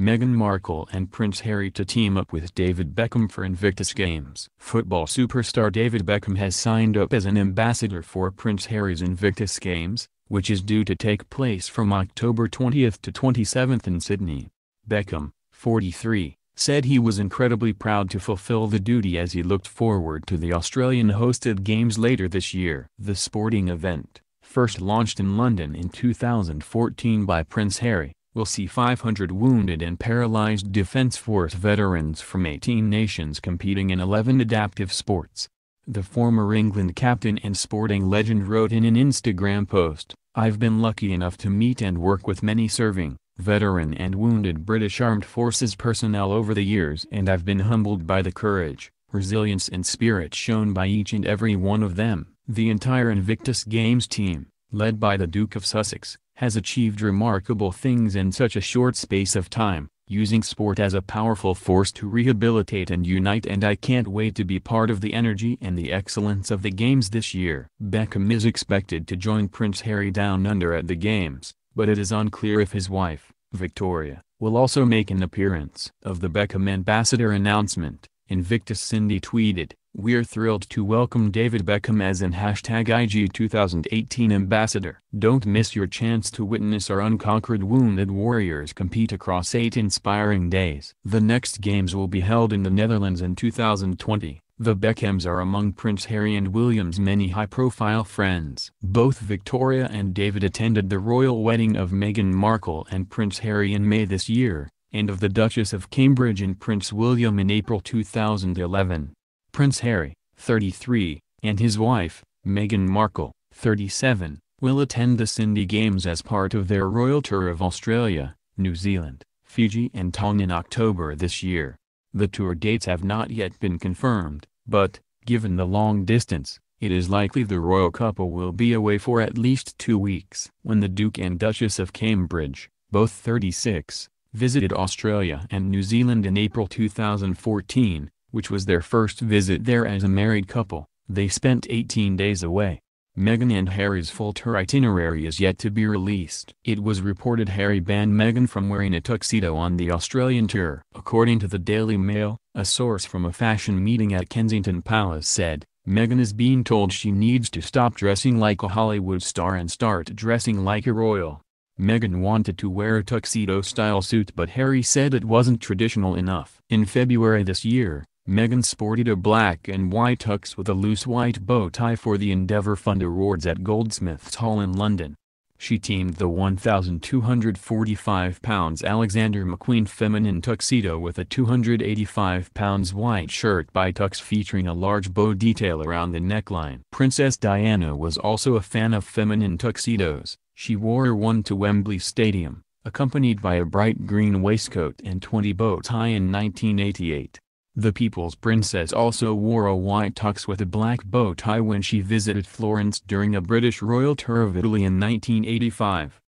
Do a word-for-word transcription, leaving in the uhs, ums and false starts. Meghan Markle and Prince Harry to team up with David Beckham for Invictus Games. Football superstar David Beckham has signed up as an ambassador for Prince Harry's Invictus Games, which is due to take place from October twentieth to twenty-seventh in Sydney. Beckham, forty-three, said he was incredibly proud to fulfill the duty as he looked forward to the Australian-hosted games later this year. The sporting event, first launched in London in two thousand fourteen by Prince Harry, will see five hundred wounded and paralyzed Defence Force veterans from eighteen nations competing in eleven adaptive sports. The former England captain and sporting legend wrote in an Instagram post, "I've been lucky enough to meet and work with many serving, veteran and wounded British Armed Forces personnel over the years, and I've been humbled by the courage, resilience and spirit shown by each and every one of them." The entire Invictus Games team, led by the Duke of Sussex, has achieved remarkable things in such a short space of time, using sport as a powerful force to rehabilitate and unite, and I can't wait to be part of the energy and the excellence of the games this year. Beckham is expected to join Prince Harry down under at the games, but it is unclear if his wife, Victoria, will also make an appearance. Of the Beckham ambassador announcement, Invictus Cindy tweeted, "We're thrilled to welcome David Beckham as an hashtag I G twenty eighteen ambassador. Don't miss your chance to witness our unconquered wounded warriors compete across eight inspiring days." The next games will be held in the Netherlands in two thousand twenty. The Beckhams are among Prince Harry and William's many high-profile friends. Both Victoria and David attended the royal wedding of Meghan Markle and Prince Harry in May this year, and of the Duchess of Cambridge and Prince William in April two thousand eleven. Prince Harry, thirty-three, and his wife, Meghan Markle, thirty-seven, will attend the Cindy Games as part of their royal tour of Australia, New Zealand, Fiji and Tonga in October this year. The tour dates have not yet been confirmed, but, given the long distance, it is likely the royal couple will be away for at least two weeks. When the Duke and Duchess of Cambridge, both thirty-six, visited Australia and New Zealand in April two thousand fourteen, which was their first visit there as a married couple, they spent eighteen days away. Meghan and Harry's full tour itinerary is yet to be released. It was reported Harry banned Meghan from wearing a tuxedo on the Australian tour. According to the Daily Mail, a source from a fashion meeting at Kensington Palace said, "Meghan is being told she needs to stop dressing like a Hollywood star and start dressing like a royal." Meghan wanted to wear a tuxedo-style suit, but Harry said it wasn't traditional enough. In February this year, Meghan sported a black and white tux with a loose white bow tie for the Endeavour Fund Awards at Goldsmiths Hall in London. She teamed the one thousand two hundred forty-five pound Alexander McQueen feminine tuxedo with a two hundred eighty-five pound white shirt by tux featuring a large bow detail around the neckline. Princess Diana was also a fan of feminine tuxedos. She wore one to Wembley Stadium, accompanied by a bright green waistcoat and twenty bow tie in nineteen eighty-eight. The People's Princess also wore a white tux with a black bow tie when she visited Florence during a British royal tour of Italy in nineteen eighty-five.